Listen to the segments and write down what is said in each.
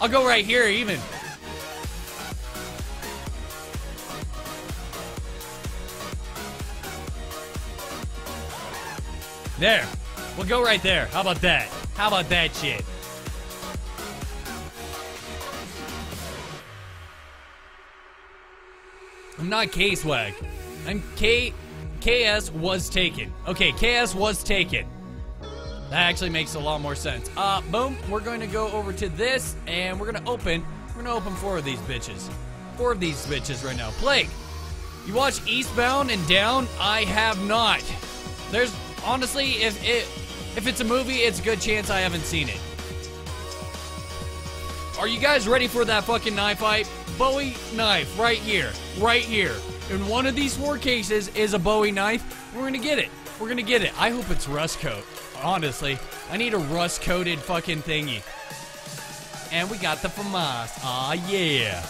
I'll go right here even. There. We'll go right there. How about that? How about that shit? I'm not K-Swag. I'm KS was taken. Okay, KS was taken. That actually makes a lot more sense. Boom. We're going to go over to this, and we're going to open. We're going to open four of these bitches. Four of these bitches right now. Plague. You watch Eastbound and Down? I have not. There's honestly, if it's a movie, it's a good chance I haven't seen it. Are you guys ready for that fucking knife fight? Bowie knife right here, right here. In one of these four cases is a Bowie knife. We're gonna get it. We're gonna get it. I hope it's rust coat. Honestly, I need a rust coated fucking thingy. And we got the FAMAS. Aw, yeah.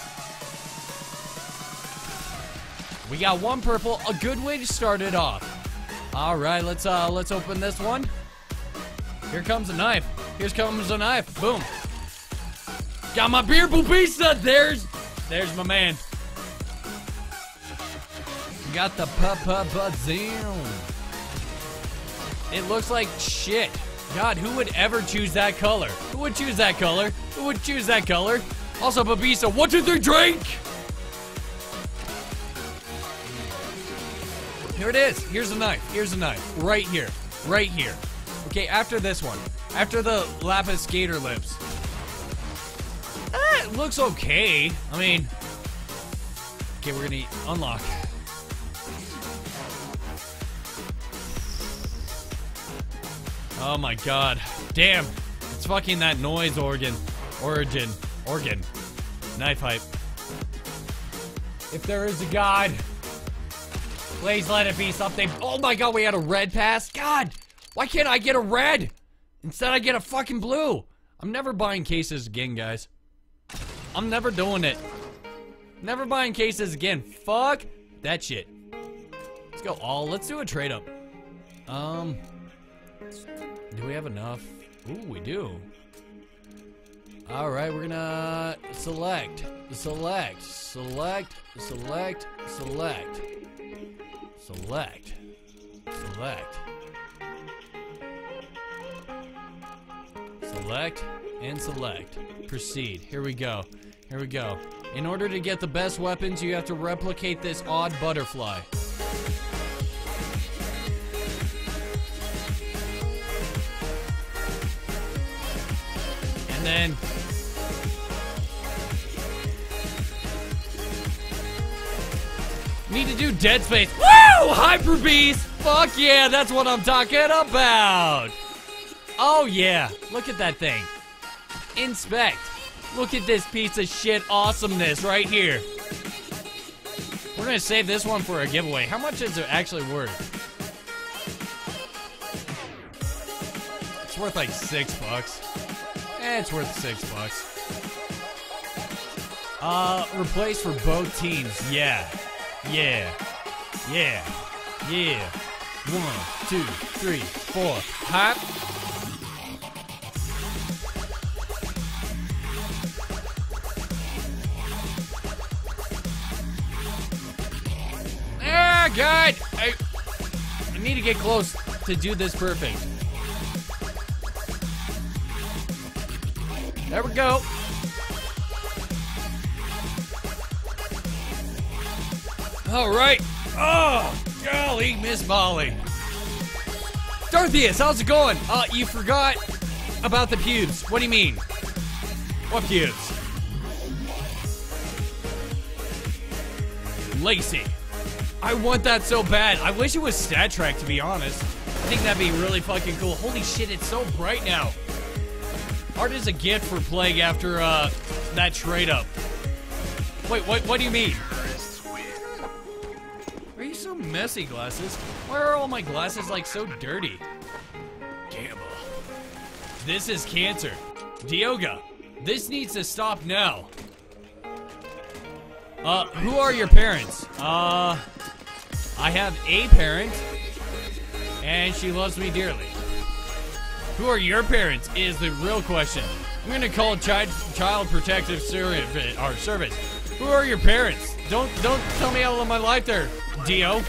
We got one purple. A good way to start it off. All right, let's open this one. Here comes a knife. Here comes a knife. Boom. Got my beer pizza. There's my man. Got the zoom. It looks like shit. God, who would ever choose that color? Who would choose that color? Who would choose that color? Also, Babisa, 1, 2, 3, drink. Here it is. Here's a knife. Here's a knife. Right here. Right here. Okay, after this one. After the Lapis Gator lips. It looks okay. I mean... Okay, we're gonna unlock. Oh my god. Damn. It's fucking that noise organ. Organ. Knife hype. If there is a god... Please let it be something. Oh my god, we had a red pass. God, why can't I get a red? Instead, I get a fucking blue. I'm never buying cases again, guys. I'm never doing it. Never buying cases again. Fuck that shit. Let's go all. Let's do a trade up. Do we have enough? Ooh, we do. Alright, we're gonna select, proceed. Here we go, here we go. In order to get the best weapons, you have to replicate this odd butterfly. And then... Need to do Dead Space. Woo! Hyperbeast! Fuck yeah, that's what I'm talking about! Oh yeah, look at that thing. Inspect. Look at this piece of shit awesomeness right here. We're gonna save this one for a giveaway. How much is it actually worth? It's worth like $6. Eh, it's worth $6. Replace for both teams, yeah. Yeah, yeah, yeah. 1, 2, 3, 4. Hop. Ah, God! I need to get close to do this perfect. There we go. All right. Oh, golly, Miss Molly. Darthius, how's it going? You forgot about the pubes. What do you mean? What pubes? Lacey. I want that so bad. I wish it was stat-track, to be honest. I think that'd be really fucking cool. Holy shit, it's so bright now. Art is a gift for Plague after, that trade-up. Wait, what do you mean? Messy glasses. Why are all my glasses like so dirty? Gamma. This is cancer. Dioga. This needs to stop now. Who are your parents? I have a parent, and she loves me dearly. Who are your parents is the real question. I'm gonna call Child Protective Service. Who are your parents? Don't tell me how to live my life there, Dio.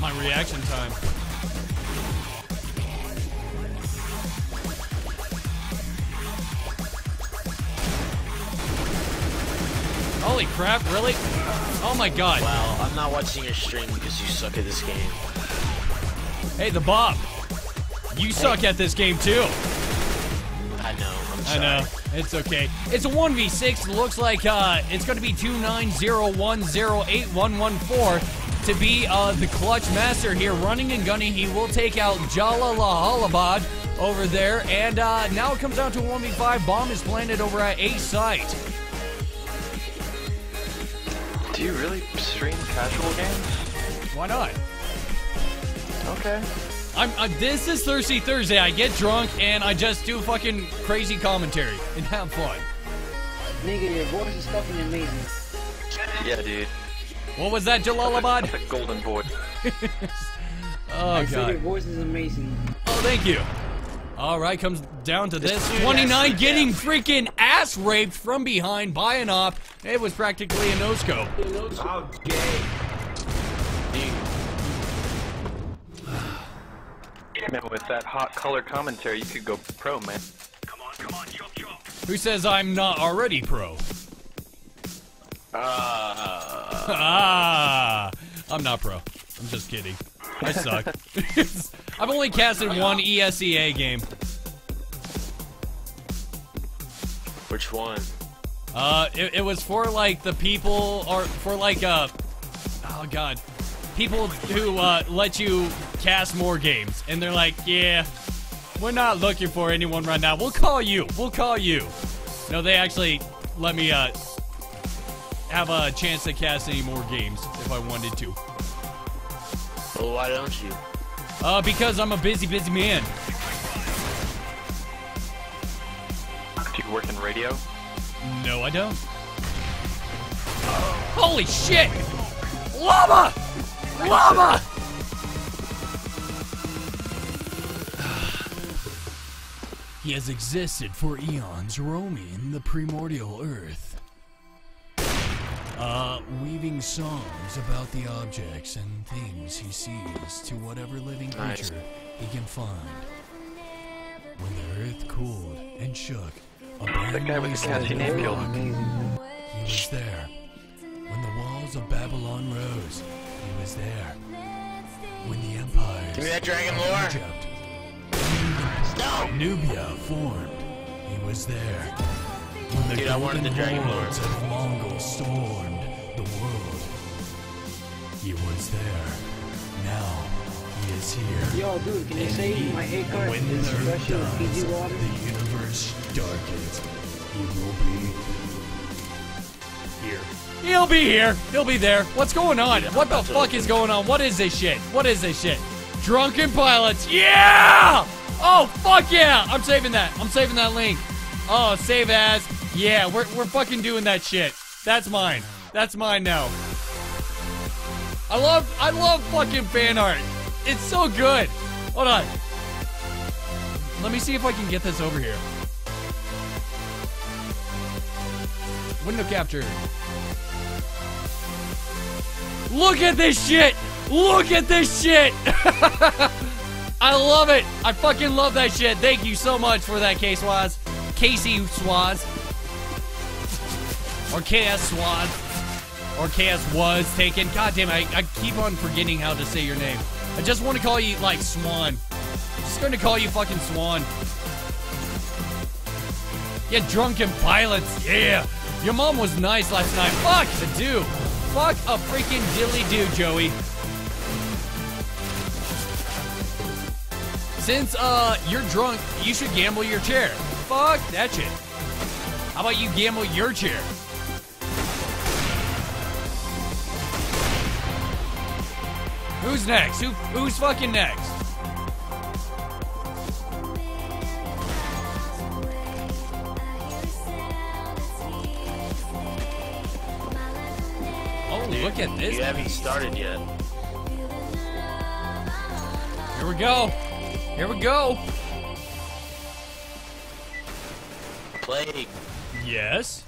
My reaction time. Holy crap, really? Oh my god. Wow, I'm not watching your stream because you suck at this game. Hey, the Bob. You suck at this game too. I know, I'm sorry. I know, it's okay. It's a 1v6, looks like it's gonna be 2901081114 to be the clutch master here, running and gunning. He will take out Jalalahalabad over there, and now it comes down to a 1v5. Bomb is planted over at A site. Do you really stream casual games? Why not? Okay. This is Thirsty Thursday. I get drunk and I just do fucking crazy commentary and have fun. Nigga, your voice is fucking amazing. Yeah, dude. What was that, Jalalabad? That's a golden boy. Oh god. Your voice is amazing. Oh, thank you. All right, comes down to this. 29 getting freaking ass raped from behind by an op. It was practically a no scope. How gay. With that hot color commentary, you could go pro, man. Come on, come on, jump, jump. Who says I'm not already pro? I'm not pro. I'm just kidding. I suck. I've only casted one ESEA game. Which one? It was for like the people, or for like oh god, people who let you cast more games, and they're like, yeah, we're not looking for anyone right now, we'll call you. No, they actually let me have a chance to cast any more games if I wanted to. Well, why don't you? Because I'm a busy man. Do you work in radio? No, I don't. Holy shit! Lava! Lava! He has existed for eons, roaming the primordial earth, weaving songs about the objects and things he sees to whatever living creature he can find. When the earth cooled and shook, that guy with the catchy name killed him. He was there. When the walls of Babylon rose, he was there. When the empires Give me that dragon lore. Egypt, no. Nubia formed. He was there. When the golden hordes of Mongols stormed the world, he was there. Now he is here. Yo, dude, can you save my acorn? When the earth dies, the universe darkens. He will be here. He'll be here. He'll be there. What's going on? What the fuck is going on? What is this shit? What is this shit? Drunken pilots. Yeah! Oh, fuck yeah! I'm saving that. I'm saving that link. Oh, save as. Yeah, we're fucking doing that shit. That's mine. That's mine now. I love fucking fan art. It's so good. Hold on. Let me see if I can get this over here. Window capture. Look at this shit! Look at this shit! I love it! I fucking love that shit! Thank you so much for that, K-Swaz. K-Swaz. Or K-Swaz. Or K-Swaz taken. God damn it, I keep on forgetting how to say your name. I just want to call you, like, Swan. I'm just gonna call you fucking Swan. Yeah, drunken pilots, yeah! Your mom was nice last night. Fuck a dude! Fuck a freaking dilly-do, Joey. Since you're drunk, you should gamble your chair. Fuck that shit. How about you gamble your chair? Who's next? Who's fucking next? Oh, dude, look at this. You haven't started yet. Here we go. Here we go. Plague. Yes?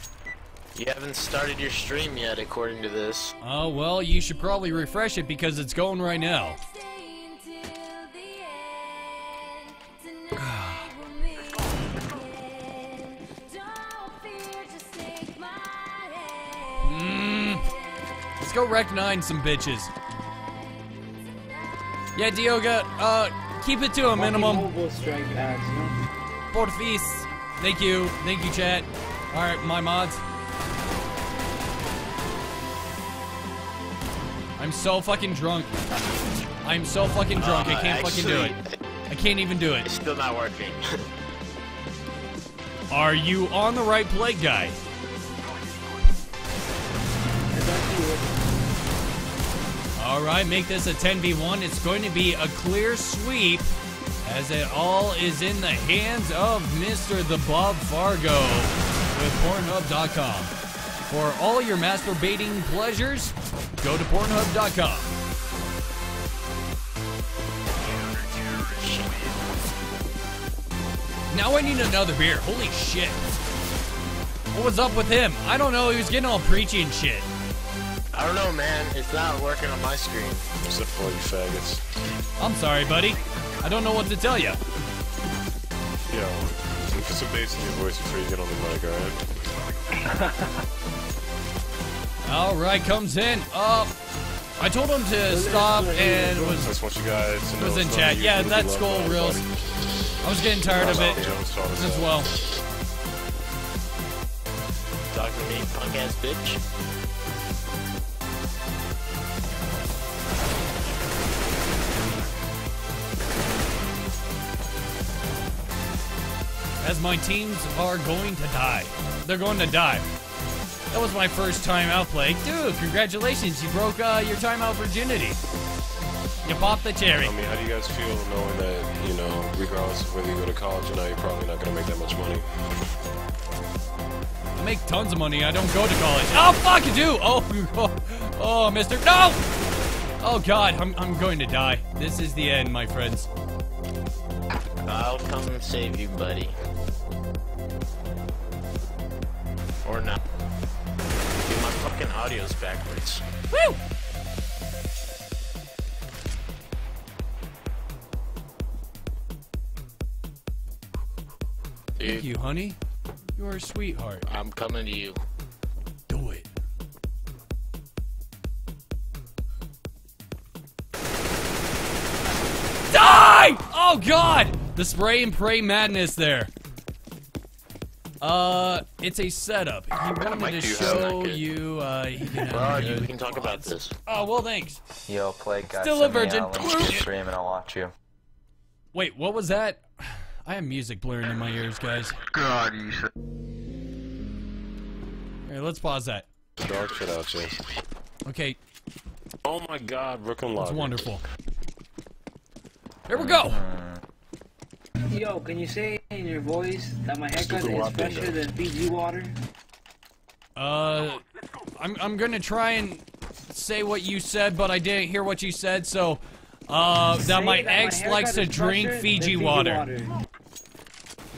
You haven't started your stream yet, according to this. Oh, well, you should probably refresh it because it's going right now. Let's go Rec 9 some bitches. Yeah, Dioga, keep it to a minimum. Porfis. Thank you, chat. Alright, my mods. I'm so fucking drunk. I'm so fucking drunk, I can't actually, fucking do it. I can't even do it. It's still not working. Are you on the right Plague Guy? Alright, make this a 10v1. It's going to be a clear sweep as it all is in the hands of Mr. The Bob Fargo with Pornhub.com. For all your masturbating pleasures, go to Pornhub.com. Now I need another beer. Holy shit. What was up with him? I don't know. He was getting all preachy and shit. I don't know, man. It's not working on my screen. Except for you faggots. I'm sorry, buddy. I don't know what to tell you. Yo, put some bass in your voice before you get on the mic, alright? Alright, comes in. I told him to stop and was... I just want you guys to know. Was in chat. Yeah, that's cool, real. I was getting tired of it as well. Talk to me, punk-ass bitch. As my teams are going to die. They're going to die. That was my first timeout play. Dude, congratulations. You broke your timeout virginity. You popped the cherry. I mean, how do you guys feel knowing that, you know, regardless of whether you go to college or not, you're probably not going to make that much money? I make tons of money. I don't go to college. Oh, fuck, you do. Oh, mister. No! Oh, God. I'm going to die. This is the end, my friends. I'll come and save you, buddy. Or not. Dude, my fucking audio's backwards. Woo! Dude. Thank you, honey. You're a sweetheart. I'm coming to you. Do it. Die! Oh, God! The spray and pray madness there. It's a setup. He wanted to show you, you can talk about this. Oh, well, thanks. Yo, Plague Guy. Still a virgin. Stream and I'll watch you. Wait, what was that? I have music blaring in my ears, guys. God, you should. Alright, let's pause that. Dark shit out, you. Okay. Oh my God, Rook and Log. It's wonderful. Here we go! Yo, can you say in your voice that my haircut is fresher than Fiji water? I'm gonna try and say what you said, but I didn't hear what you said, so... that my ex likes to drink Fiji water.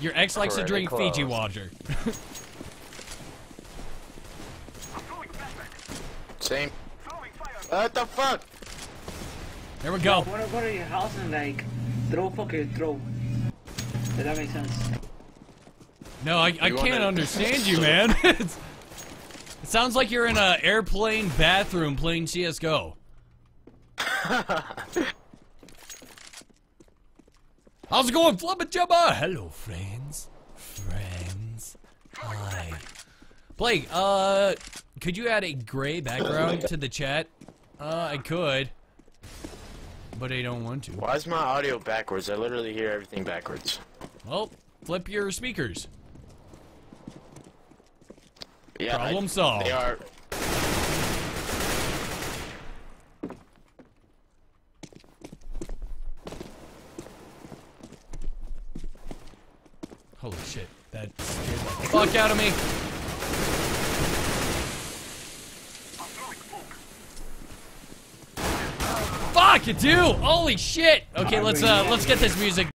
Your ex likes to drink Fiji water. Same. What the fuck? There we go. I wanna go to your house and like, throw. Does that make sense? No, I can't understand you, man. It sounds like you're in an airplane bathroom playing CSGO. How's it going, Flubba-Jubba? Hello, friends. Hi. Blake, could you add a gray background to the chat? I could. But I don't want to. Why is my audio backwards? I literally hear everything backwards. Well, flip your speakers. Yeah, problem solved. They are. Holy shit! That scared the fuck out of me. Fuck! could do. Holy shit. Okay, let's get this music